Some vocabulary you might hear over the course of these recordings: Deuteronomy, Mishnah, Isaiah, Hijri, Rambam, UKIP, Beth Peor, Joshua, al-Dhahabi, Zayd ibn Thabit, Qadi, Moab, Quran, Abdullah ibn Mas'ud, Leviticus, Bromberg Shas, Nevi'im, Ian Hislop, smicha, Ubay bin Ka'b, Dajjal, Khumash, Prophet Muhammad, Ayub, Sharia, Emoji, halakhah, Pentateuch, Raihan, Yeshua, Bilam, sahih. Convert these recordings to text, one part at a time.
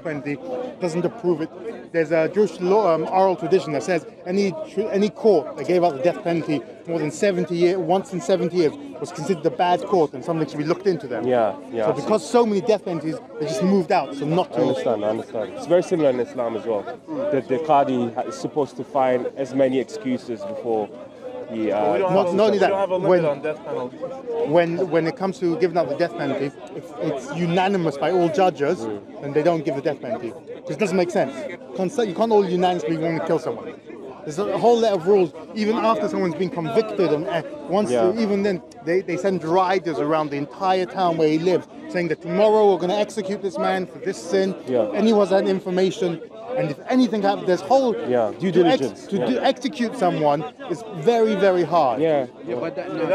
Apparently doesn't approve it. There's a Jewish law, oral tradition that says any court that gave out the death penalty more than 70 years, once in 70 years, was considered a bad court and something should be looked into them. Yeah, yeah. So because so many death penalties, they just moved out, so not to... I understand. It's very similar in Islam as well. The Qadi is supposed to find as many excuses before... Yeah, when it comes to giving out the death penalty, it's unanimous by all judges, and they don't give the death penalty. Because it doesn't make sense. You can't all unanimously want to kill someone. There's a whole lot of rules, even after someone's been convicted, and once even then they send riders around the entire town where he lives, saying that tomorrow we're going to execute this man for this sin. Yeah. Anyone has that information. And if anything happens, there's whole due diligence. To execute someone is very, very hard. That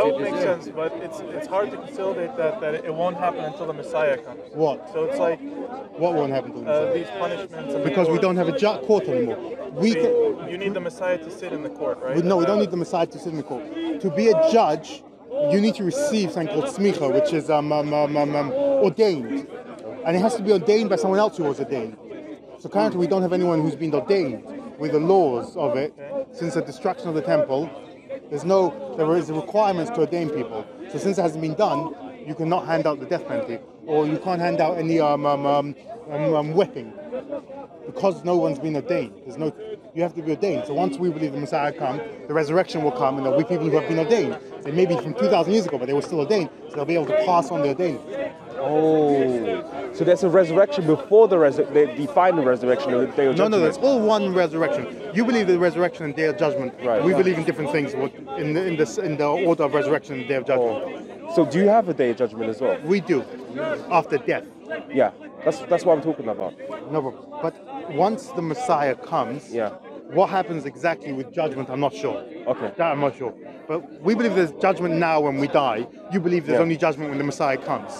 would make sense, but it's hard to facilitate that it won't happen until the Messiah comes. What? So it's like... What won't happen until the Messiah? These punishments... And because we don't have a court anymore. You need the Messiah to sit in the court, right? No, we don't need the Messiah to sit in the court. To be a judge, you need to receive something called smicha, which is ordained. And it has to be ordained by someone else who was ordained. So currently we don't have anyone who's been ordained with the laws of it since the destruction of the temple. There is requirements to ordain people. So since it hasn't been done, you cannot hand out the death penalty, or you can't hand out any whipping, because no one's been ordained. You have to be ordained. So once we believe the Messiah comes, the resurrection will come, and there'll be people who have been ordained. They may be from 2,000 years ago, but they were still ordained, so they'll be able to pass on their ordained. Oh, so there's a resurrection before they define the resurrection of the day of judgment. No, that's all one resurrection. You believe the resurrection and day of judgment. Right. We believe in different things in the order of resurrection and day of judgment. Oh. So do you have a day of judgment as well? We do, after death. Yeah, that's what I'm talking about. No, but once the Messiah comes, what happens exactly with judgment, I'm not sure. Okay. That I'm not sure. But we believe there's judgment now when we die. You believe there's only judgment when the Messiah comes.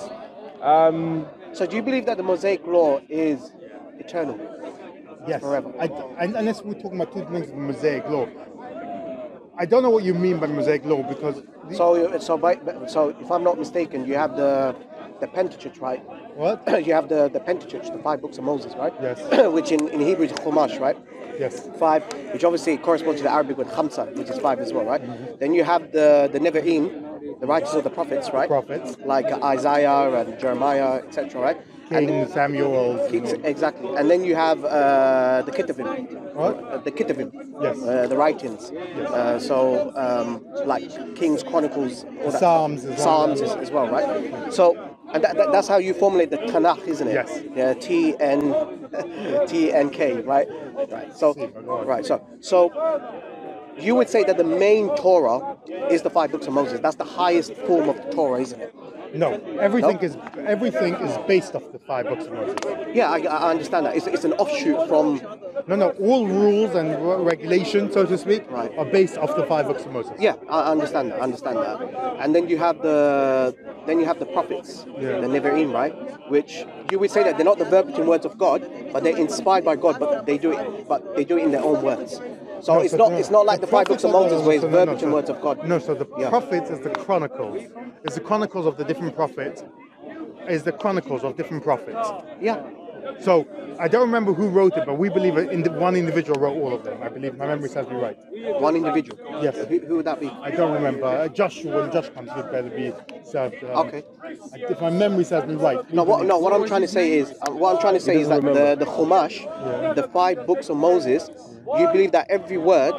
So do you believe that the Mosaic Law is eternal? Yes. Forever? Unless we're talking about two things in the Mosaic Law. I don't know what you mean by Mosaic Law, because... So if I'm not mistaken, you have the Pentateuch, right? What? You have the Pentateuch, the 5 books of Moses, right? Yes. Which in Hebrew is Chumash, right? Yes. 5, which obviously corresponds to the Arabic with Khamsa, which is 5 as well, right? Mm-hmm. Then you have the Nevi'im, the writers of the prophets, right? Like Isaiah and Jeremiah, etc., right? King Samuel. Exactly. And then you have the Ketuvim. What? The Ketuvim. Yes. The writings. Yes. Like Kings, Chronicles, all that. Psalms as well, right? So, and that's how you formulate the Tanakh, isn't it? Yes. Yeah, T-N-K, right? Right. So you would say that the main Torah is the 5 books of Moses. That's the highest form of Torah, isn't it? No, everything is based off the 5 books of Moses. Yeah, I understand that. It's an offshoot from... No, all rules and regulations, so to speak, are based off the 5 books of Moses. Yeah, I understand that. And then you have the prophets, the Nevi'im, right? Which you would say that they're not the verbatim words of God, but they're inspired by God. But they do it in their own words. So it's not like the 5 books of Moses where it's verbatim words of God. No, so the prophets is the chronicles. It's the chronicles of the different prophets. Yeah. So I don't remember who wrote it, but we believe one individual wrote all of them. I believe my memory serves me right. One individual? Yes. Who would that be? I don't remember. Joshua, when Joshua comes, he'd better be served. Okay. If my memory serves me right. What I'm trying to say is that the Chumash, the 5 books of Moses, you believe that every word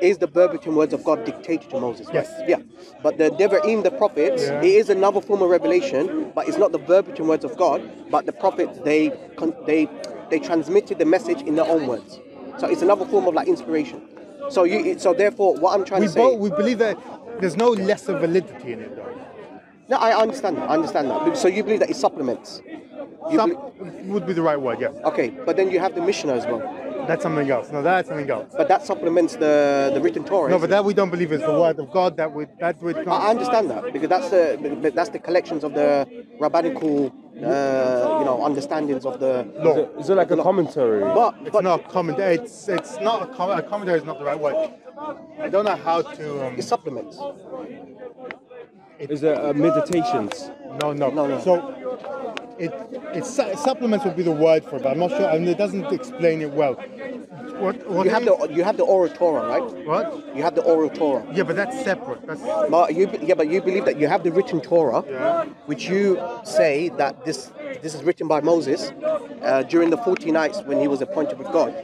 is the verbatim words of God dictated to Moses. Right? Yes. Yeah. But the Nevi'im, the prophets, it is another form of revelation, but it's not the verbatim words of God. But the prophets, they transmitted the message in their own words. So it's another form of like inspiration. So therefore, what I'm trying to say, we believe that there's no lesser validity in it, though. No, I understand that. So you believe that it supplements. Would be the right word. Yeah. Okay, but then you have the Mishnah as well. That's something else. No, that's something else. But that supplements the written Torah. No, but that we don't believe is the word of God. I understand that, because that's the collections of the rabbinical understandings of the law. Is it like a commentary? It's not a commentary. Is not the right word. I don't know how to. It supplements. Is it meditations? No. So it supplements would be the word for it, but I'm not sure. I mean, it doesn't explain it well. What you have the oral Torah, right? What? You have the oral Torah. Yeah, but that's separate. That's... But you believe that you have the written Torah, which you say that this is written by Moses during the 40 nights when he was appointed with God.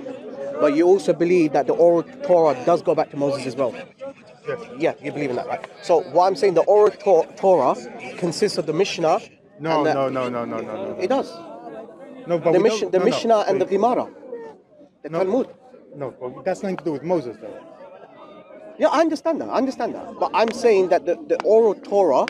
But you also believe that the oral Torah does go back to Moses as well. Yes. Yeah, you believe in that, right? So what I'm saying, the oral Torah consists of the Mishnah. No, the, no. It does. No, but the Mishnah and the Gemara. The Talmud. No, but that's nothing to do with Moses, though. Yeah, I understand that. But I'm saying that the oral Torah,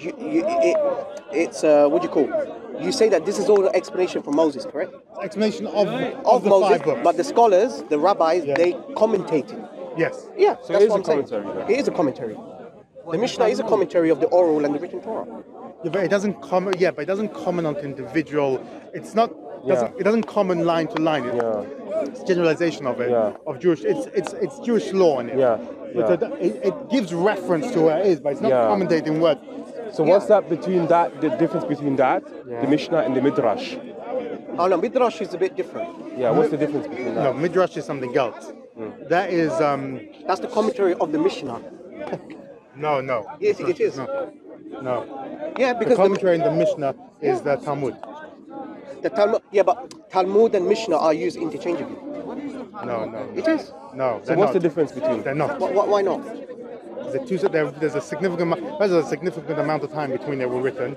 it's what do you call it? You say that this is all the explanation for Moses, correct? Explanation of Moses, but the scholars, the rabbis, they commentated. Yes. Yeah, so that's what I'm saying. Then. It is a commentary. The Mishnah is a commentary of the oral and the written Torah. Yeah, but it doesn't comment. Yeah, but it doesn't comment on the individual. It's not. It doesn't comment line to line. It's generalization of it of Jewish. It's Jewish law in it. Yeah. It gives reference to where it is, but it's not commentating words. So what's that between that? The difference between that, the Mishnah and the Midrash. Oh no, Midrash is a bit different. Yeah. What's the difference between that? No, Midrash is something else. That is. That's the commentary of the Mishnah. No. Yes, it is. No. Yeah, because the commentary in the Mishnah is the Talmud. The Talmud, but Talmud and Mishnah are used interchangeably. No. It is. No. So what's the difference between? They're not. Why not? There's a significant amount of time between they were written.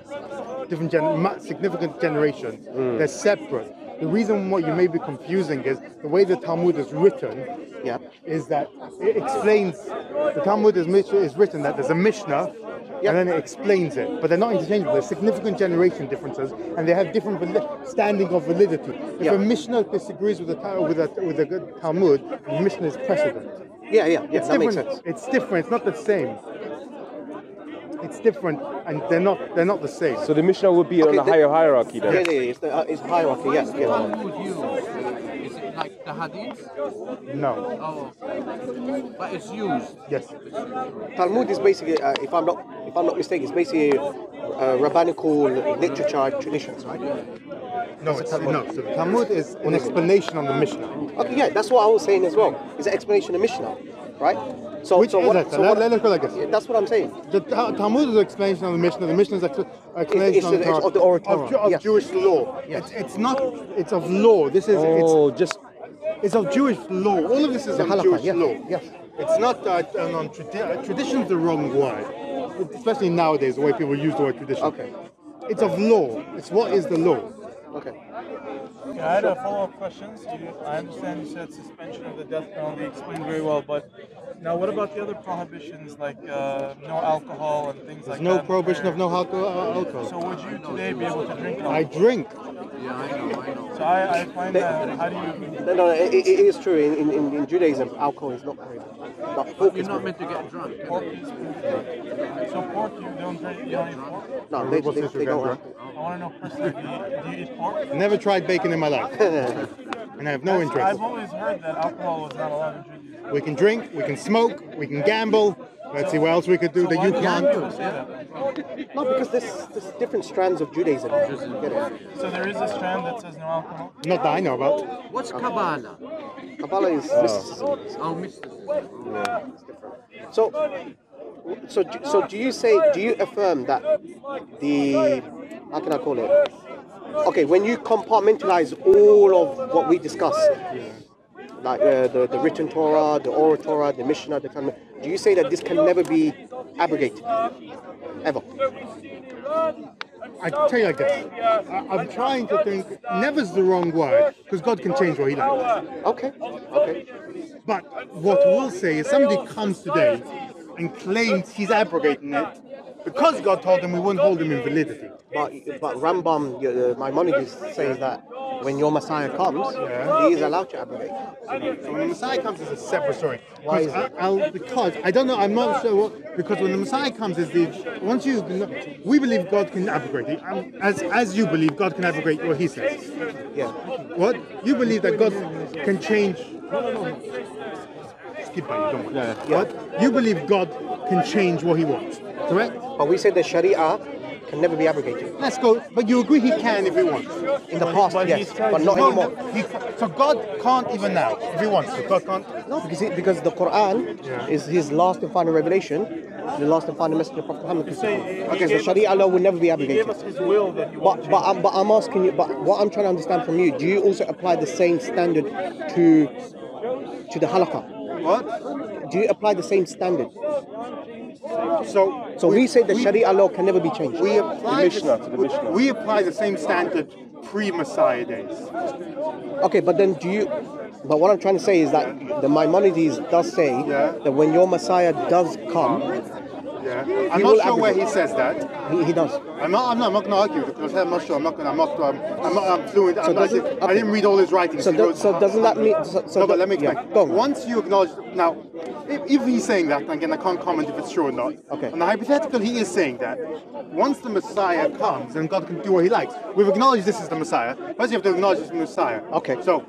Significant generations. They're separate. The reason why you may be confusing is the way the Talmud is written. Yeah. Is that it explains the Talmud is written that there's a Mishnah. Yep. And then it explains it, but they're not interchangeable. There's significant generation differences, and they have different standing of validity. If a Mishnah disagrees with a Talmud, the Mishnah is precedent. It's that different. Makes sense. It's different. It's not the same. It's different, and they're not the same. So the Mishnah would be on a higher hierarchy then. It's hierarchy. Yes. Is it like the Hadith? No. Oh, but it's used. Yes. Talmud is basically, if I'm not mistaken, it's basically rabbinical literature traditions, right? No, so Talmud is an explanation on the Mishnah. Okay, that's what I was saying as well. It's an explanation of Mishnah, right? Let's go like this. That's what I'm saying. The Talmud is an explanation of the Mishnah. The Mishnah is an explanation of the oral Torah. Of Jewish law. Yes. It's not. It's of law. This is. It's of Jewish law. All of this is of Jewish law. Yes. It's not that tradition is the wrong word, especially nowadays the way people use the word tradition. Okay. It's of law. It's what is the law. Okay. Yeah, I had a follow-up question. I understand you said suspension of the death penalty explained very well, but now what about the other prohibitions like no alcohol and things like that? There's no prohibition of no alcohol. So would you today be able to drink alcohol? I drink. Yeah, I know. So I find that, how do you... No, it is true. In Judaism, alcohol is not prohibited. But you're not meant to get drunk. Pork is prohibited. So pork, you don't drink, you don't eat pork? No, they don't. I want to know personally, do you eat pork? Never tried bacon in my life. And I have no interest. I've always heard that alcohol was not allowed in Judaism. We can drink, we can smoke, we can gamble. Let's see what else we could do that you can't do. No, because there's different strands of Judaism. So there is a strand that says no alcohol? Not that I know about. What's Kabbalah? Kabbalah is mysticism. Oh, mysticism. Yeah. It's different. So do you affirm that how can I call it? Okay, when you compartmentalize all of what we discussed, like the written Torah, the oral Torah, the Mishnah, the Talmud, do you say that this can never be abrogated, ever? I tell you like this. I'm trying to think. Never's the wrong word, because God can change what He likes. Okay. But what we'll say is, somebody comes today and claims he's abrogating it because God told him, we won't hold him in validity. But Rambam, Maimonides, says that when your Messiah comes, he is allowed to abrogate. So when the Messiah comes, it's a separate story. Why is it? Because I don't know. I'm not sure. Because when the Messiah comes, we believe God can abrogate. As you believe, God can abrogate what He says. Yeah. What you believe that God can change. Skip by you. Don't worry. Yeah. What you believe God can change what He wants. Correct. But we say the Sharia can never be abrogated. Let's go. But you agree he can if he wants. In the past, but yes, but not anymore. So God can't even now if he wants. So God can't. No, because the Quran is his last and final revelation. The last and final message of Prophet Muhammad. Okay, so Sharia law will never be abrogated. But I'm asking you. But what I'm trying to understand from you, do you also apply the same standard to the halakhah? What? Do you apply the same standard? So we say the Sharia law can never be changed. We apply the Mishnah. We apply the same standard pre-Messiah days. Okay, but then do you? But what I'm trying to say is that the Maimonides does say that when your Messiah does come, I'm not sure where he says that. He does. I'm not going to argue because I'm not sure. I'm fluent. I didn't read all his writings. So doesn't that mean? But let me explain. Once you acknowledge now, if he's saying that, again, I can't comment if it's true or not. Okay. On the hypothetical, he is saying that. Once the Messiah comes, then God can do what he likes. We've acknowledged this is the Messiah. First, you have to acknowledge this is the Messiah. Okay. So,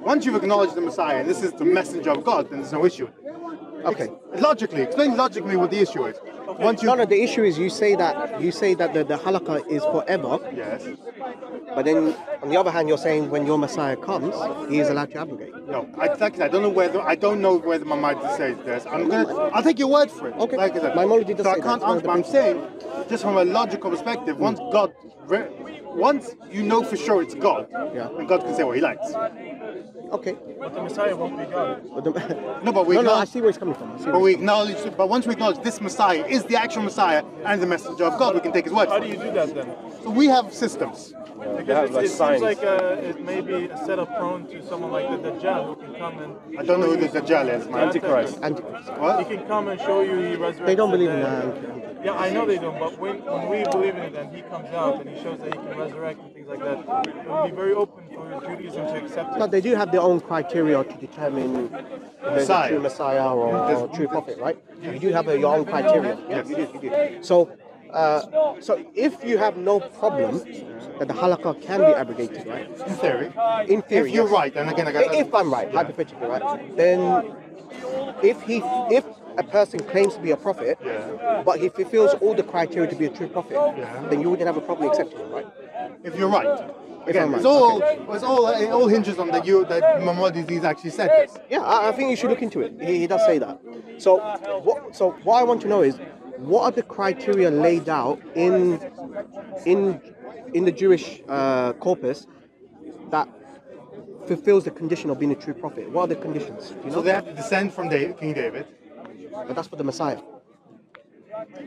once you've acknowledged the Messiah and this is the messenger of God, then there's no issue. Okay. Explain logically what the issue is. Okay. No, the issue is you say that the halakha is forever. Yes. But then on the other hand, you're saying when your Messiah comes, he is allowed to abrogate. No, exactly. I don't know whether Maimonides says this. I'll take your word for it. Okay. Like I said, Maimonides doesn't. So I can't answer. But I'm saying, just from a logical perspective, once you know for sure it's God, and God can say what he likes. Okay. But the Messiah won't be God. I see where he's coming from. But once we acknowledge this Messiah is the actual Messiah and the messenger of God, we can take his word. How do you do that then? So we have systems. It seems like it may be a setup prone to someone like the Dajjal who can come and... I don't know who the Dajjal is, man. Antichrist. What? He can come and show you he resurrected. They don't believe in that. Yeah, I know they don't, but when we believe in it and he comes out and he shows that he can resurrect and things like that, it will be very open for Judaism to accept it. But they do have their own criteria to determine the true Messiah or true prophet, right? You do have your own criteria. Yes, you do. So if you have no problem that the halakha can be abrogated, right? In theory, if you're right, and again, if I'm right, hypothetically right, then if a person claims to be a prophet, but if he fulfills all the criteria to be a true prophet, then you wouldn't have a problem accepting him, right? If you're right. Again, it all hinges on that Maimonides actually said this. Yeah, I think you should look into it. He does say that. So what I want to know is, what are the criteria laid out in the Jewish corpus that fulfills the condition of being a true prophet? What are the conditions? So they have to descend from King David. But that's for the Messiah.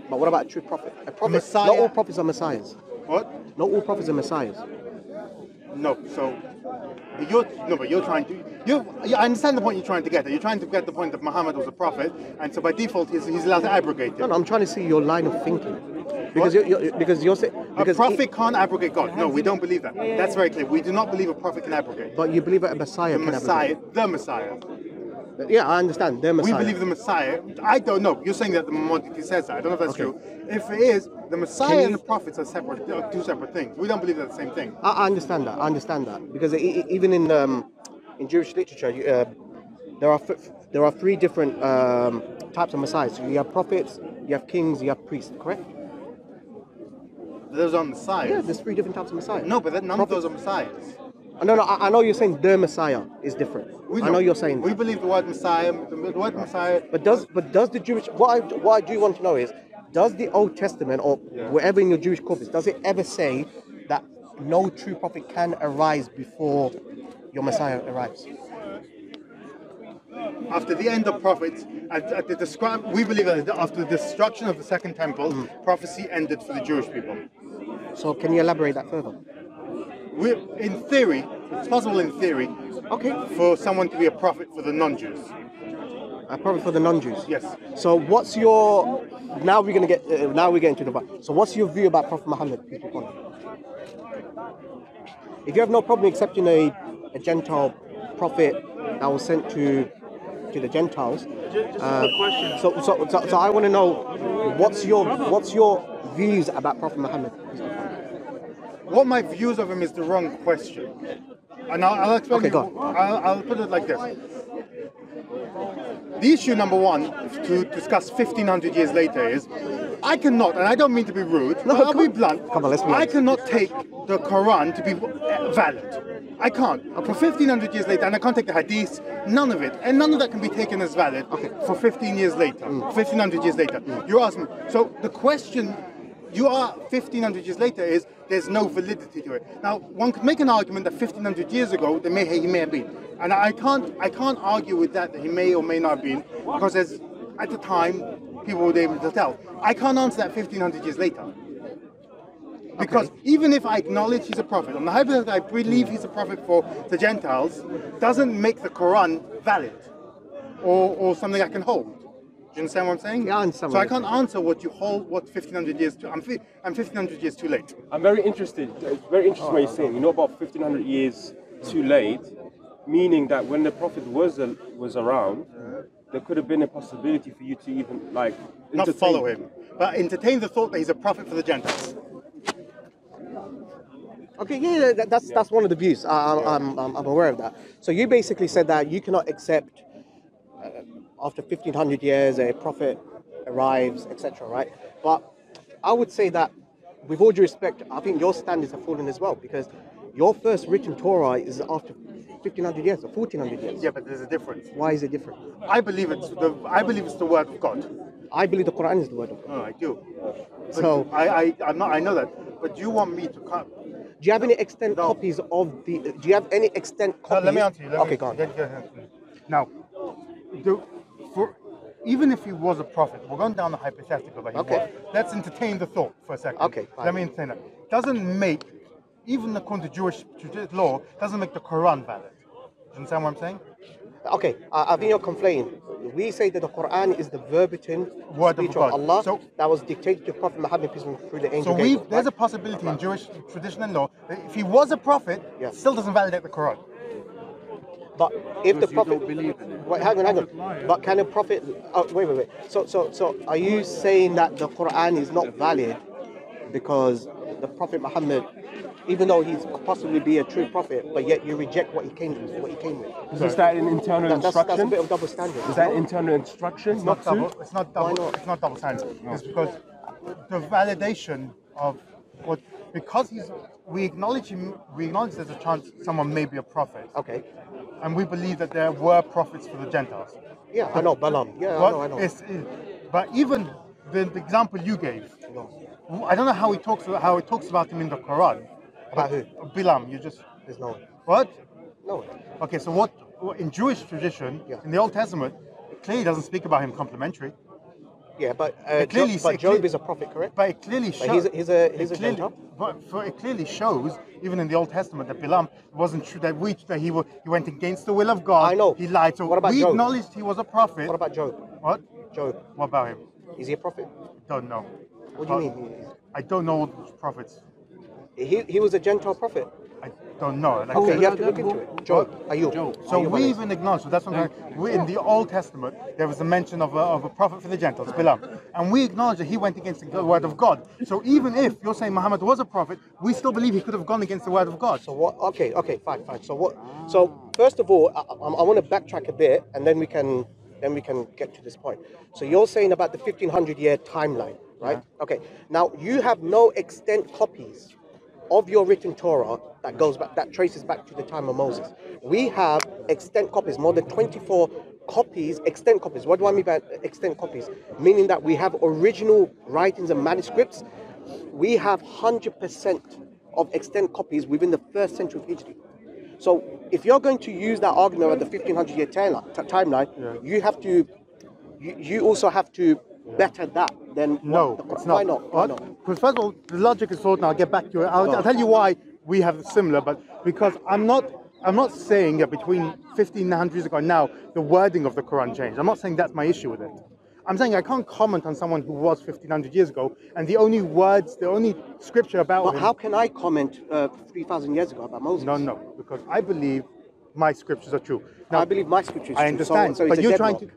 But what about a true prophet? A prophet. Messiah. Not all prophets are messiahs. What? Not all prophets are messiahs. No. So I understand the point you're trying to get. You're trying to get the point that Muhammad was a prophet, and so by default he's allowed to abrogate it. No, I'm trying to see your line of thinking. Because a prophet can't abrogate God. No, we don't believe that. That's very clear. We do not believe a prophet can abrogate. But you believe that a Messiah can abrogate. The Messiah. Yeah, I understand. The Messiah. We believe the Messiah. I don't know. You're saying that the Maimonides says that. I don't know if that's true. If it is, the Messiah and the prophets are separate, two separate things. We don't believe they're the same thing. I understand that. Because even in Jewish literature, there are three different types of messiahs. So you have prophets, you have kings, you have priests. Correct? Those are messiahs. Yeah, there's three different types of messiahs. No, but none of those are messiahs. No, I know you're saying the Messiah is different. I know you're saying that. We believe the word Messiah. But does the Jewish... What I do want to know is, does the Old Testament or wherever in your Jewish corpus, does it ever say that no true prophet can arise before your Messiah arrives? After the end of prophets, we believe that after the destruction of the Second Temple, prophecy ended for the Jewish people. So can you elaborate that further? In theory, it's possible in theory for someone to be a prophet for the non-Jews. A prophet for the non-Jews? Yes. So what's your... Now we're getting to the... So what's your view about Prophet Muhammad? If you have no problem accepting a Gentile prophet that was sent to the Gentiles... So I want to know what's your views about Prophet Muhammad? What my views of him is the wrong question, and I'll explain. Okay, go on. I'll put it like this: the issue number one to discuss 1,500 years later is I cannot, and I don't mean to be rude, but I'll be blunt. Come on, let's be honest. I cannot take the Quran to be valid. I can't. Okay. For 1,500 years later, and I can't take the Hadith, none of it, and none of that can be taken as valid for 15 years later, 1,500 years later. You ask me, so the question you are 1,500 years later is, there's no validity to it. Now, one could make an argument that 1,500 years ago, he may have been. And I can't argue with that, that he may or may not have been, because at the time, people were able to tell. I can't answer that 1,500 years later. Because even if I acknowledge he's a prophet, on the hypothesis that I believe he's a prophet for the Gentiles, doesn't make the Quran valid, or something I can hold. Do you understand what I'm saying? Yeah, I understand. So I can't answer what you hold, what 1,500 years to. I'm 1,500 years too late. I'm very interested. It's very interesting what you're saying. You know about 1,500 years too late, meaning that when the prophet was around, there could have been a possibility for you to even not follow him, but entertain the thought that he's a prophet for the Gentiles. Okay, yeah, that's one of the views. I'm aware of that. So you basically said that you cannot accept. After 1,500 years, a prophet arrives, etc., right? But I would say that, with all due respect, I think your standards have fallen as well, because your first written Torah is after 1,500 years or 1,400 years. Yeah, but there's a difference. Why is it different? I believe it's the word of God. I believe the Quran is the word of God. Oh, I do. But so I know that. But do you want me to come? Do you have any extant copies of the? Do you have any extant copies? No, let me answer you. Go on. Get now. Even if he was a prophet, we're going down the hypothetical that he was. Let's entertain the thought for a second. Okay, fine. Let me entertain that. Doesn't make, even according to Jewish law, doesn't make the Quran valid. Do you understand what I'm saying? Okay, I think you're complaining. We say that the Quran is the verbatim speech of Allah that was dictated to Prophet Muhammad through the angel. So there's a possibility in Jewish tradition and law that if he was a prophet, it still doesn't validate the Quran. But if the prophet, hang on. But can a prophet? Oh, wait. So, are you saying that the Quran is not valid because the Prophet Muhammad, even though he's possibly be a true prophet, but yet you reject what he came with? Is that an internal instruction? That's a bit of double standard. Is that internal instruction? It's not double. It's not double. It's not double standard. No. It's because the validation of what. Because we acknowledge him, we acknowledge there's a chance someone may be a prophet. Okay. And we believe that there were prophets for the Gentiles. Yeah, I know, Balaam. Yeah, I know. But even the example you gave, I don't know how it talks about him in the Quran. About who? Bilam. There's no one. What? No one. Okay, so what in Jewish tradition, in the Old Testament, it clearly doesn't speak about him complimentary. Yeah, but Job is a prophet, correct? But it clearly shows. It clearly shows, even in the Old Testament, that Bilam wasn't true. He went against the will of God. I know. He lied. So we acknowledged he was a prophet. What about Job? What? Job. What about him? Is he a prophet? Don't know. What do you mean? I don't know all those prophets. He was a Gentile prophet. I don't know. Like, okay, you have to look into it. Job, Ayub. So we even acknowledge. So that's what in the Old Testament there was a mention of a prophet for the Gentiles, Bilam, and we acknowledge that he went against the word of God. So even if you're saying Muhammad was a prophet, we still believe he could have gone against the word of God. So what? Okay, fine. So what? So first of all, I want to backtrack a bit, and then we can get to this point. So you're saying about the 1,500 year timeline, right? Yeah. Okay. Now you have no extant copies of your written Torah that goes back, that traces back to the time of Moses. We have extant copies, more than 24 copies, extant copies. What do I mean by extant copies? Meaning that we have original writings and manuscripts. We have 100% of extant copies within the 1st century of Hijri. So if you're going to use that argument about the 1,500 year timeline, you also have to better that than it's not. Why not? Why not? Because first of all, the logic is sorted. Now I'll get back to it. I'll tell you why we have similar, but because I'm not saying that between 1,500 years ago and now the wording of the Quran changed. I'm not saying that's my issue with it. I'm saying I can't comment on someone who was 1,500 years ago, and the only scripture about. But how can I comment 3,000 years ago about Moses? No, because I believe my scriptures are true. Now, I believe my scriptures. I understand, so but you're trying to.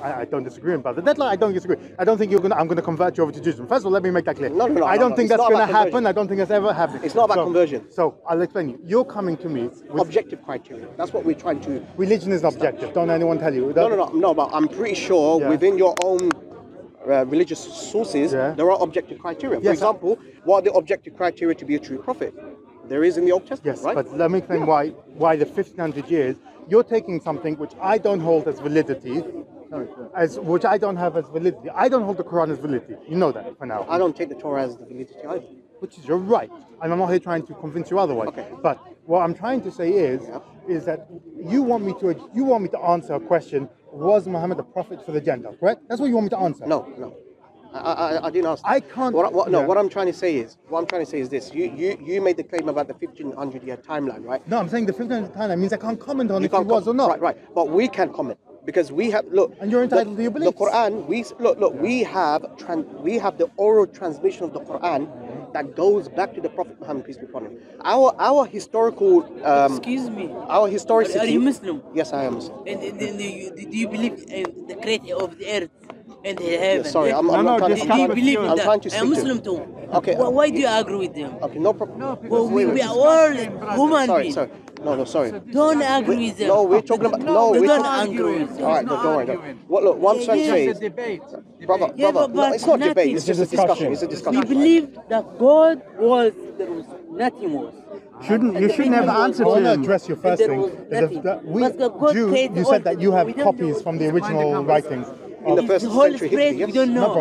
I don't disagree about the deadline. I don't disagree. I don't think I'm going to convert you over to Judaism. First of all, let me make that clear. No. I don't think that's going to happen. I don't think that's ever happened. It's not about conversion. So I'll explain you. You're coming to me with objective criteria. That's what we're trying to. Religion is objective. Don't anyone tell you? No. But I'm pretty sure within your own religious sources, there are objective criteria. For example, what are the objective criteria to be a true prophet? There is in the Old Testament, right? But let me explain why the 1500 years, you're taking something which I don't hold as validity, which I don't have as validity. I don't hold the Quran as validity. You know that for now. I don't take the Torah as the validity either. Which is your right. And I'm not here trying to convince you otherwise. Okay. But what I'm trying to say is that you want me to answer a question, was Muhammad a prophet for the Gentiles, correct? That's what you want me to answer. No. I didn't ask that. I can't. What I'm trying to say is this. You made the claim about the 1500-year timeline, right? No, I'm saying the 1500 timeline means I can't comment on if it was or not. Right. But we can comment because we have And you're entitled to your beliefs. The Quran. We have the oral transmission of the Quran that goes back to the Prophet Muhammad, peace be upon him. Our historical. Excuse me. Our historicity. Are you Muslim? Yes, I am Muslim. And then do you believe in the creator of the earth? And heaven. Yeah, sorry, I'm trying to speak Muslim too. Okay. Well, why do you agree with them? Okay, no problem. No, well, we are all human. Sorry. No, sorry. Don't agree with them. No, we're talking about. No, we don't agree with them. All right, no, don't worry. What I'm trying to say is, brother, no, it's not a debate. It's just a discussion. It's a discussion. We believe that God was, there was nothing was. You shouldn't have answered. I want to address your first thing. You said that you have copies from the original writings. In the first century history, yes. We don't know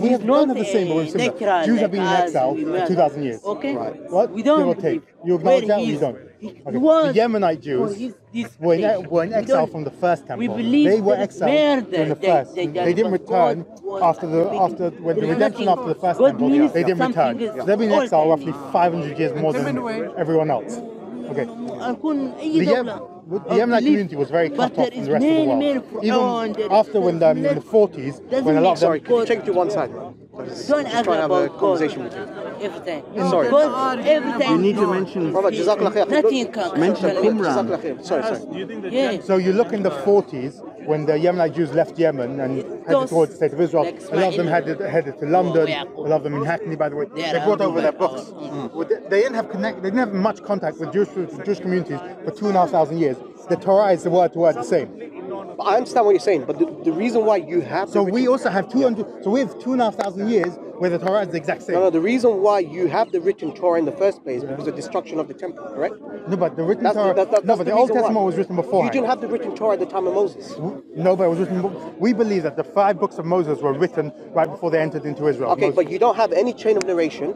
we don't have the same, but we've seen that. Jews have been in exile for 2,000 years. Okay. Right. What? We don't take. You acknowledge that or you don't? Okay. The Yemenite Jews were in exile from the first temple. They were exiled from the first. They didn't return after the redemption after the first temple. They didn't return. So they've been in exile roughly 500 years more than everyone else. Okay. The Yemenite community was very cut off from the rest of the world. Even after in the 40s, when a lot of them... Sorry, take it to one side. Just trying to have a conversation with you. Everything. Sorry. You need to mention... Mention Qumran. Sorry. So you look in the 40s, when the Yemenite Jews left Yemen and headed towards the State of Israel, a lot of them headed to London, a lot of them in Hackney, by the way. They brought over their books. They didn't have much contact with Jewish communities for 2,500 years. The Torah is the word-to-word the same. But I understand what you're saying, but the reason why you have... So we also have 200... Yeah. So we have 2,500 years where the Torah is the exact same. No, the reason why you have the written Torah in the first place is because of the destruction of the temple, correct? No, but the written Torah... but the Old Testament was written before. You didn't have the written Torah at the time of Moses. No, but it was written... We believe that the 5 books of Moses were written right before they entered into Israel. Okay, Moses. But you don't have any chain of narration.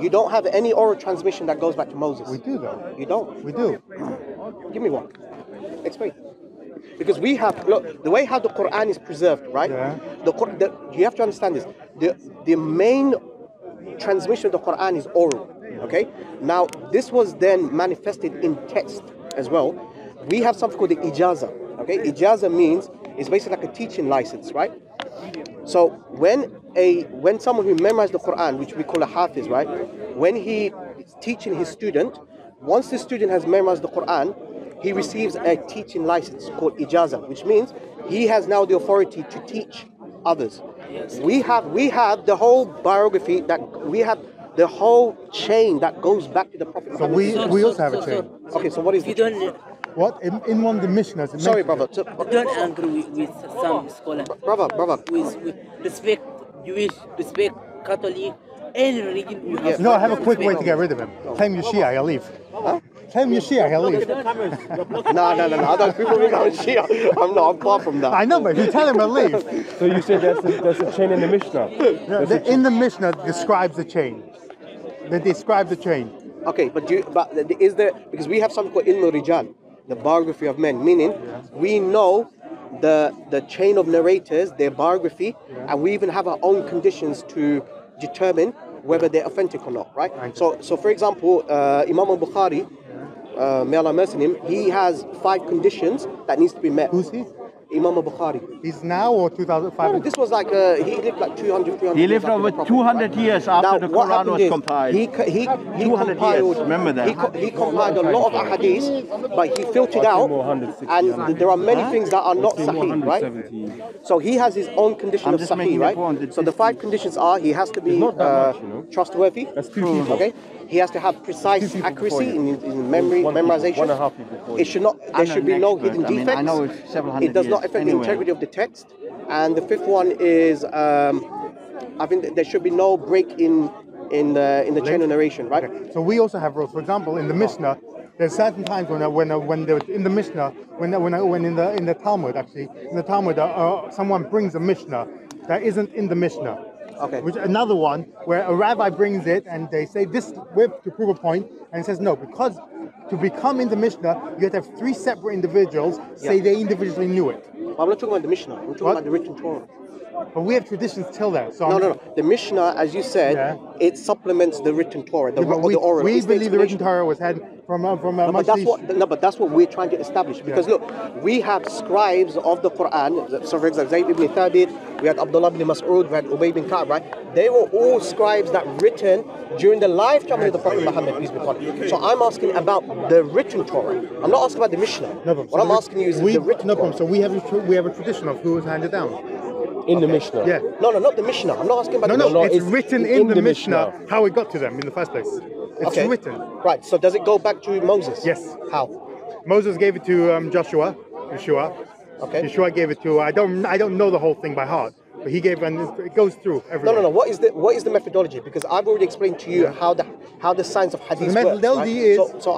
You don't have any oral transmission that goes back to Moses. We do, though. You don't? We do. Give me one. Explain. Because we have, the way how the Quran is preserved, right? Yeah. You have to understand this. The main transmission of the Quran is oral, okay? Now, this was then manifested in text as well. We have something called the ijazah, okay? Ijazah means, it's basically like a teaching license, right? So when someone who memorized the Quran, which we call a hafiz, right? When he is teaching his student, once the student has memorized the Quran, he receives a teaching license called ijazah, which means he has now the authority to teach others. We have the whole biography, that we have the whole chain that goes back to the Prophet. So we also have a chain. Okay, so what is the chain? What? In one of the Mishnahs... Sorry, brother. Don't agree with some scholars. Brother. With respect Jewish, respect Catholic, any religion you have... No, I have a quick way to get rid of him. Claim your Shia, I'll leave. Huh? Tell me Shia, he'll leave. No. I don't people think I'm Shia. I'm far from that. I know, but if you tell him, he'll leave. So you said there's a chain in the Mishnah. In the Mishnah describes the chain. They describe the chain. Okay, but is there, because we have something called Ilm-Rijal, the biography of men, meaning we know the chain of narrators, their biography, and we even have our own conditions to determine whether they're authentic or not, right? So for example, Imam al-Bukhari, may Allah mercy him, he has 5 conditions that needs to be met. Who's he? Imam al-Bukhari. He's now or 2005? No, this was like, he lived like 300 He lived over 200 years after the Quran was compiled. He 200 compiled, years, remember that. He compiled a lot of ahadith, but he filtered out, and there are many things that are not sahih, right? So he has his own condition of sahih, right? So the 5 conditions are, he has to be trustworthy, okay? He has to have precise accuracy in memory, memorization. It should not. There should be no hidden defects. It does not not affect the integrity of the text. And the fifth one is, I think there should be no break in the chain of narration, right? Okay. So we also have rules. For example, in the Mishnah, there's certain times in the Talmud, someone brings a Mishnah that isn't in the Mishnah. Okay. Which another one where a rabbi brings it and they say this to prove a point, and it says no, because to become in the Mishnah you have to have three separate individuals say they individually knew it. I'm not talking about the Mishnah. I'm talking about the written Torah. But we have traditions till that. So no. The Mishnah, as you said, it supplements the written Torah, the oral. We believe the written Torah was had but that's what we're trying to establish. Because look, we have scribes of the Quran. So for example, Zayd ibn Thabit, we had Abdullah ibn Mas'ud, we had Ubay bin Ka'b, right? They were all scribes that written during the lifetime of the Prophet Muhammad, peace be upon him. So I'm asking about the written Torah. I'm not asking about the Mishnah. No, what I'm asking you is the written Torah. So we have a tradition of who was handed down. In the Mishnah? Yeah. No, not the Mishnah. I'm not asking about the Mishnah. No, it's written in the Mishnah, how it got to them in the first place. It's written. Right, so does it go back to Moses? Yes. How? Moses gave it to Yeshua. Okay. Yeshua gave it to, I don't know the whole thing by heart, but he gave, and it goes through everywhere. No. What is the methodology? Because I've already explained to you how the science of hadith works. So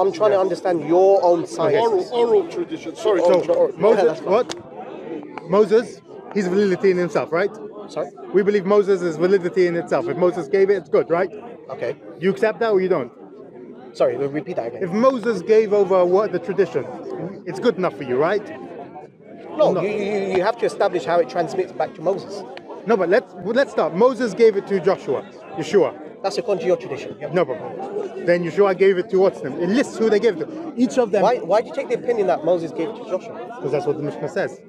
I'm trying to understand your own science. Oral tradition. Sorry. So Moses, what? Moses? He's validity in himself, right? Sorry? We believe Moses is validity in itself. If Moses gave it, it's good, right? Okay. You accept that or you don't? Sorry, we'll repeat that again. If Moses gave over the tradition, it's good enough for you, right? No. You have to establish how it transmits back to Moses. No, but let's start. Moses gave it to Yeshua. That's according to your tradition. Yep. No problem. Then Yeshua gave it to It lists who they gave it to. Each of them... Why do you take the opinion that Moses gave it to Joshua? Because that's what the Mishnah says.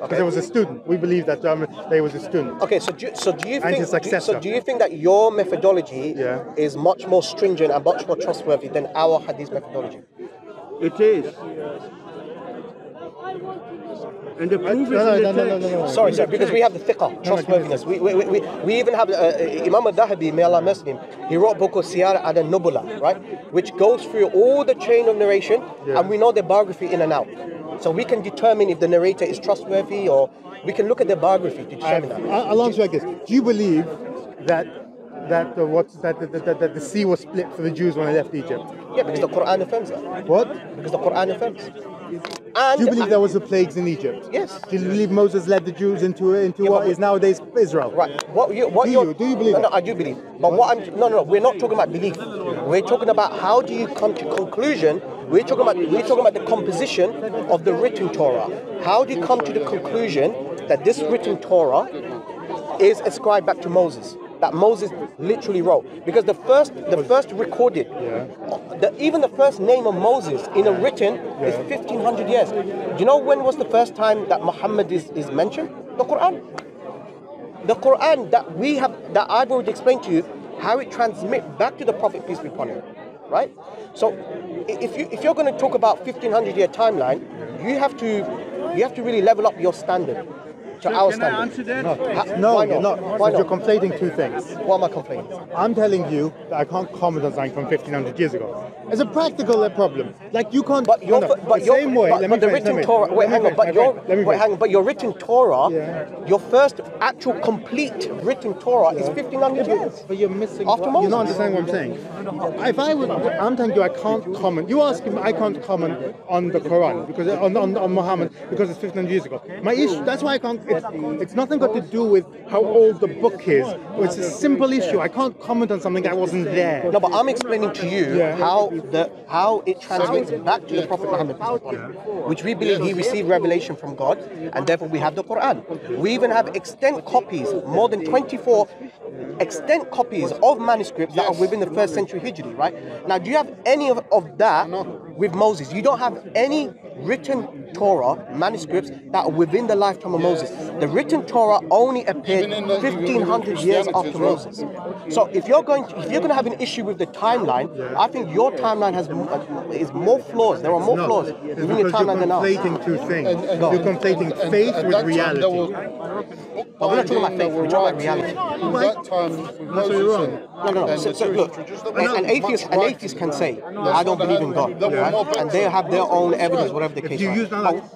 Because it was a student. We believe that they was a student. Okay, so do you think that your methodology is much more stringent and much more trustworthy than our hadith methodology? It is. And the proof is in the text. Sorry, sir, because we have the thiqah, trustworthiness. We even have Imam al-Dhahabi, may Allah bless him, he wrote a book called Siyar al-Nubula, right? Which goes through all the chain of narration, and we know their biography in and out. So we can determine if the narrator is trustworthy, or we can look at their biography to determine that. I'll answer like this. Do you believe that the sea was split for the Jews when they left Egypt? Yeah, because the Quran affirms that. What? Because the Quran affirms. And do you believe there was the plagues in Egypt? Yes. Do you believe Moses led the Jews into what is nowadays Israel? Right. Do you believe? No, I do believe. But we're not talking about belief. We're talking about how do you come to conclusion. We're talking about the composition of the written Torah. How do you come to the conclusion that this written Torah is ascribed back to Moses? That Moses literally wrote, because the first recorded, even the first name of Moses in a written is 1500 years. Do you know when was the first time that Muhammad is mentioned? The Quran. The Quran that I've already explained to you how it transmits back to the Prophet, peace be upon him, right? So if you're going to talk about 1500 year timeline, you have to really level up your standard. Can I answer that? No, you're conflating two things. What am I complaining? I'm telling you that I can't comment on something from 1500 years ago. It's a practical problem. Like you can't. But your written Torah, your first actual complete written Torah is 1500 years. But you're missing. After Moses. You're not understanding what I'm saying. I'm telling you, I can't comment. You ask him, I can't comment on the Quran because on Muhammad because it's 1500 years ago. My issue. That's why I can't. It's nothing got to do with how old the book is. It's a simple issue. I can't comment on something that wasn't there. No, but I'm explaining to you how it transmits back to the Prophet Muhammad, which we believe he received revelation from God, and therefore we have the Quran. We even have extant copies, more than 24 extant copies of manuscripts that are within the 1st century Hijri, right? Now, do you have any of that with Moses? You don't have any written Torah manuscripts that are within the lifetime of Moses. The written Torah only appeared 1500 years after Moses. So if you're going to have an issue with the timeline, I think your timeline is more flaws. There are more flaws within your timeline than ours. You're conflating two things. You're conflating faith with reality. But we're not talking about faith. We're talking about reality. That's where you're wrong. No. So look, an atheist can say, I don't believe in God. Tanakh, and they have their own evidence, whatever the case.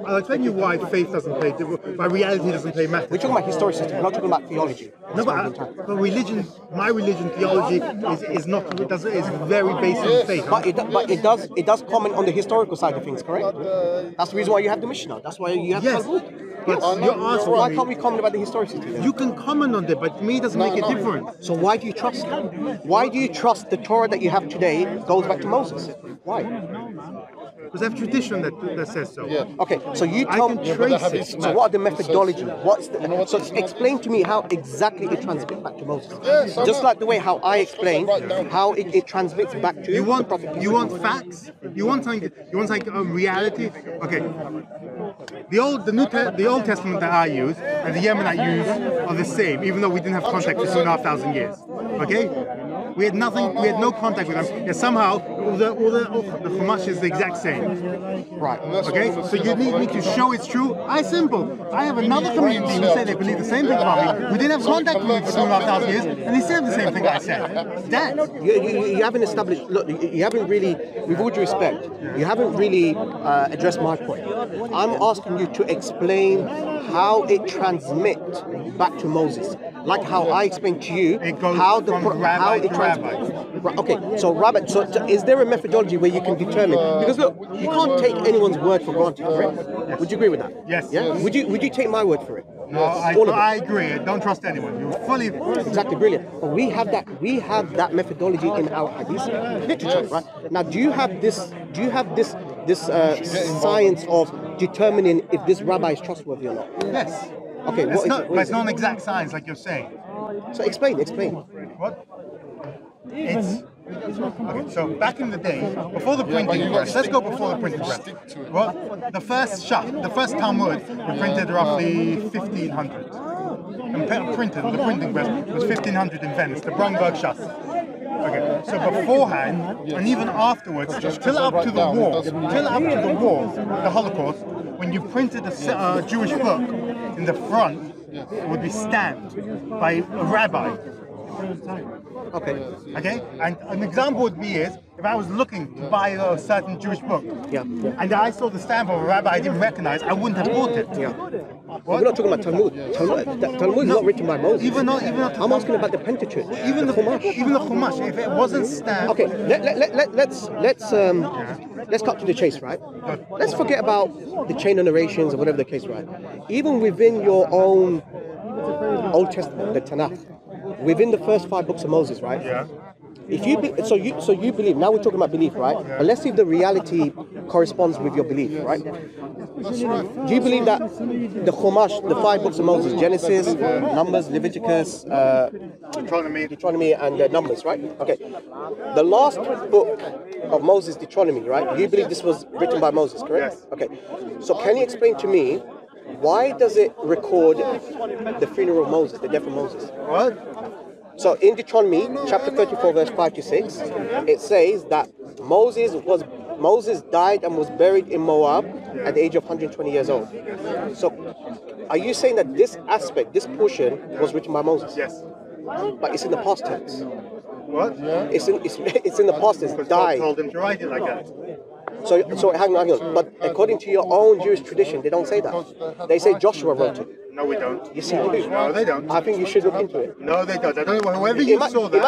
I'll explain you why faith doesn't play, why reality doesn't play matter. We're talking about historic system, we're not talking about theology. No, but religion, my religion, theology is not, is very based on faith. But it does comment on the historical side of things, correct? That's the reason why you have the Mishnah. That's why you have Talmud. Yes, you're asking. Why can't we comment about the historicity? Then? You can comment on that, but to me it doesn't make a difference. So why do you trust them? Why do you trust the Torah that you have today goes back to Moses? Why? Because I have tradition that says so. Yeah. Okay, so you trace it. So what are the methodology? So explain to me how exactly it transmits back to Moses. Yeah, so just like the way how I explained how it transmits back to the Prophet. You want facts? You want something? You want something? Reality? Okay. The Old Testament that I use and the Yemenite use are the same, even though we didn't have contact for 2,500 years. Okay? We had nothing. We had no contact with them. And somehow, all the Chumash is the exact same. Right. Okay. So you need me to show it's true. Simple. I have another community who say they believe the same thing about me. We didn't have contact with them for 2,500 years, and they said the same thing I said. That you haven't established. Look, you haven't really. With all due respect, you haven't really addressed my point. I'm asking you to explain how it transmits back to Moses, like how I explained to you how it transmits. Okay, so Rabbi, so is there a methodology where you can determine? Because look, you can't take anyone's word for granted, correct? Yes. Would you agree with that? Yes. Yeah. Yes. Would you take my word for it? No, I agree. I don't trust anyone. You're fully exactly brilliant. But we have that methodology in our hadith literature, right? Now, do you have this science of determining if this rabbi is trustworthy or not? Yes. Okay. It's not an exact science, like you're saying. So explain. What? Okay, so back in the day, before the printing press, let's go before the printing press. Well, the first Talmud were printed roughly 1500. The printing press was 1500 in Venice, the Bromberg Shas. Okay, so beforehand and even afterwards, till up to the war, the Holocaust, when you printed a Jewish book in the front, it would be stamped by a rabbi. Okay, and an example would be if I was looking to buy a certain Jewish book, and I saw the stamp of a rabbi I didn't recognize, I wouldn't have bought it. Yeah. We're not talking about Talmud. Talmud is not written by Moses. I'm asking about the Pentateuch. Even the Khumash. If it wasn't stamped. Okay, let's cut to the chase, right? Let's forget about the chain of narrations or whatever the case, right? Even within your own Old Testament, the Tanakh. Within the first 5 books of Moses, right? Yeah. So you believe. Now we're talking about belief, right? Yeah. But let's see if the reality corresponds with your belief, right? That's right. Do you believe that the Chumash, the 5 books of Moses, Genesis, Numbers, Leviticus, Deuteronomy, and Numbers, right? Okay. The last book of Moses, Deuteronomy, right? You believe this was written by Moses, correct? Yes. Okay. So can you explain to me? Why does it record the funeral of Moses, the death of Moses? What? So in Deuteronomy chapter 34, verse 5 to 6, it says that Moses died and was buried in Moab at the age of 120 years old. So are you saying that this aspect, this portion, was written by Moses? Yes. But it's in the past tense. What? It's in the past tense. God told him to write it like that. So hang on. But according to your own Jewish tradition, they don't say that. They say Joshua wrote it. No, we don't. Yes, you do. No, they don't. I think you should look into it. No, they don't. I don't know. Whoever you saw that.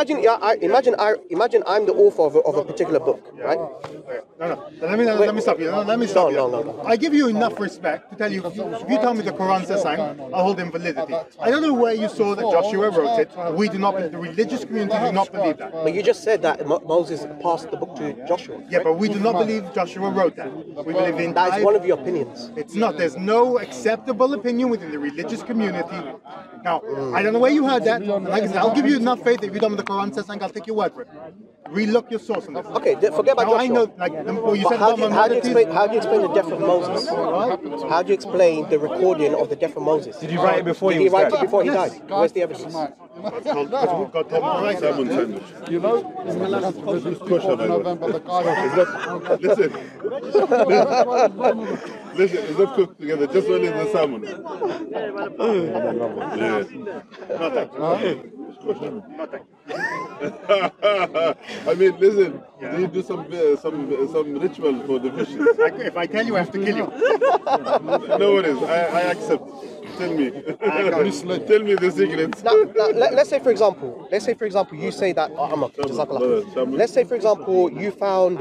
Imagine I'm the author of a particular book, right? Okay. No. Let me stop you. No. I give you enough respect to tell you. If you tell me the Quran says something, I'll hold in validity. I don't know where you saw that Joshua wrote it. We do not. The religious community do not believe that. But you just said that Moses passed the book to Joshua. Right? Yeah, but we do not believe Joshua wrote that. We believe in. That is one of your opinions. It's not. There's no acceptable opinion within the religious community. Now, I don't know where you heard that. Like I said, I'll give you enough faith if you don't know the Quran says something, I'll take your word for it. Relook your source on this. Okay, forget about Joshua. I know, how do you explain the death of Moses? What? How do you explain the recording of the death of Moses? Did he write it before he died? Yes. Where's the evidence? You know, in the last of November, the guy... Listen, it's not cooked together, just only the salmon. Yeah. Not that. Not that. I mean, listen, yeah. You do some ritual for the fishes. If I tell you, I have to kill you. No worries, I accept. Tell me. Tell me the secrets. Let's say, for example, you say that. Let's say, for example, you found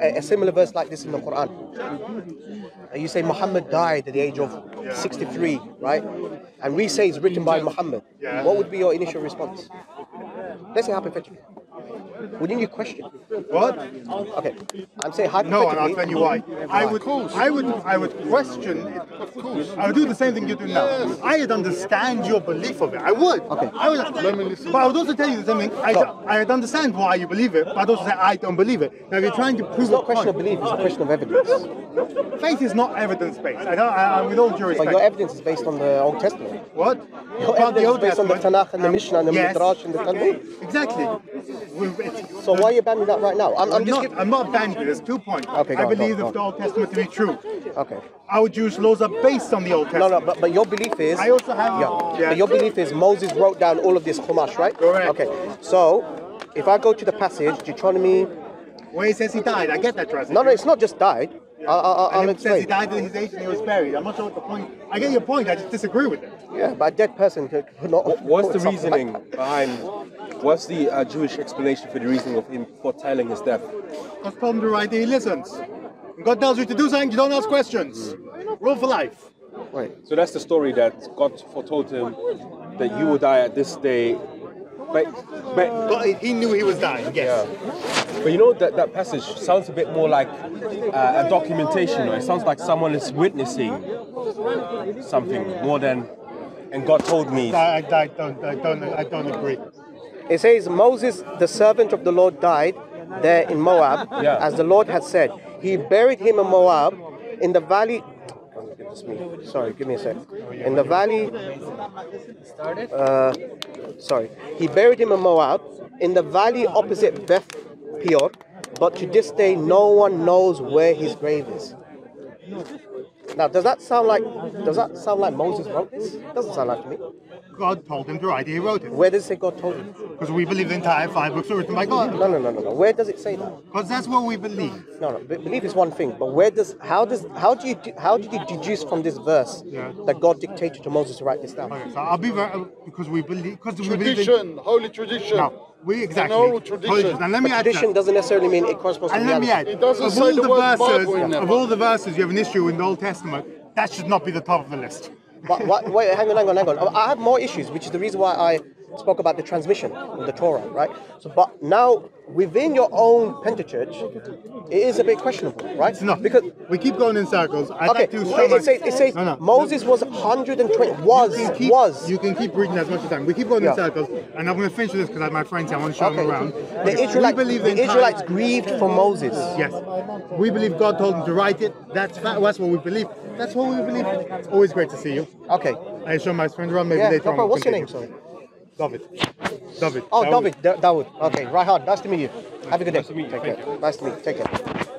a similar verse like this in the Quran. And you say Muhammad died at the age of 63, right? And we say it's written by Muhammad. Yeah. What would be your initial response? Let's say hypothetically. Wouldn't you question? What? Okay, I'm saying hypothetically. No, and I'll tell you why. I would question it. Of course. I would do the same thing you do now. Yes. I'd understand your belief of it. I would. Okay. I would. But I would also tell you the same thing. I'd understand why you believe it, but I'd also say I don't believe it. Now, if you're trying to prove it's not a question of belief, it's a question of evidence. Faith is not evidence-based. With all due respect. But your evidence is based on the Old Testament. What? Your evidence is based on the Tanakh and the Mishnah and the Midrash and the Talmud. Exactly. So why are you banning that right now? I'm not banning it. There's 2 points. Okay, I believe the Old Testament to be true. Okay. Our Jewish laws are based on the Old Testament. No, but your belief is... I also have... Yeah. But your belief is Moses wrote down all of this Chumash, right? Correct. Okay. So, if I go to the passage, Deuteronomy... Where it says he died. I get that, Trust. No, it's not just died. Yeah. It says he died at his age and he was buried. I'm not sure what the point... I get your point. I just disagree with it. Yeah, but a dead person could not... What's the reasoning behind... What's the Jewish explanation for the reasoning of him foretelling his death? Because from the right, he listens. God tells you to do something, you don't ask questions. Rule for life. Right. So that's the story that God foretold him that you will die at this day. But he knew he was dying, yes. Yeah. But you know, that passage sounds a bit more like a documentation. Or it sounds like someone is witnessing something more than, and God told me. I don't agree. It says, Moses, the servant of the Lord, died there in Moab, as the Lord had said. He buried him in Moab, in the valley... Sorry, give me a sec. In the valley... sorry. He buried him in Moab, in the valley opposite Beth Peor, but to this day no one knows where his grave is. Now, does that sound like Moses wrote this? Doesn't sound like to me. God told him to write it, he wrote it. Where does it say God told him? Because we believe the entire 5 books are written by God. No. Where does it say that? Because that's what we believe. No. Belief is one thing, but how did you deduce from this verse that God dictated to Moses to write this down? Okay, so I'll be very because we believe holy tradition. No. Exactly. Tradition. And let me add tradition doesn't necessarily mean it corresponds to reality. Let me add, of all the verses you have an issue in the Old Testament, that should not be the top of the list. Wait, hang on. I have more issues, which is the reason why I spoke about the transmission of the Torah, right? So, but now, within your own Pentateuch, it is a bit questionable, right? It's not. Because we keep going in circles. It says Moses was 120. You can keep reading as much as you can. We keep going in circles, and I'm going to finish with this because I have my friends here. I want to show them around. The Israelites grieved for Moses. Yes. We believe God told them to write it. That's what we believe. That's what we believe. It's always great to see you. Okay. I show my friends around. Maybe later on. What's your name? Sorry. David. Oh, David. Okay, Raihan. Nice to meet you. Have a good day. Nice to meet you. Take care.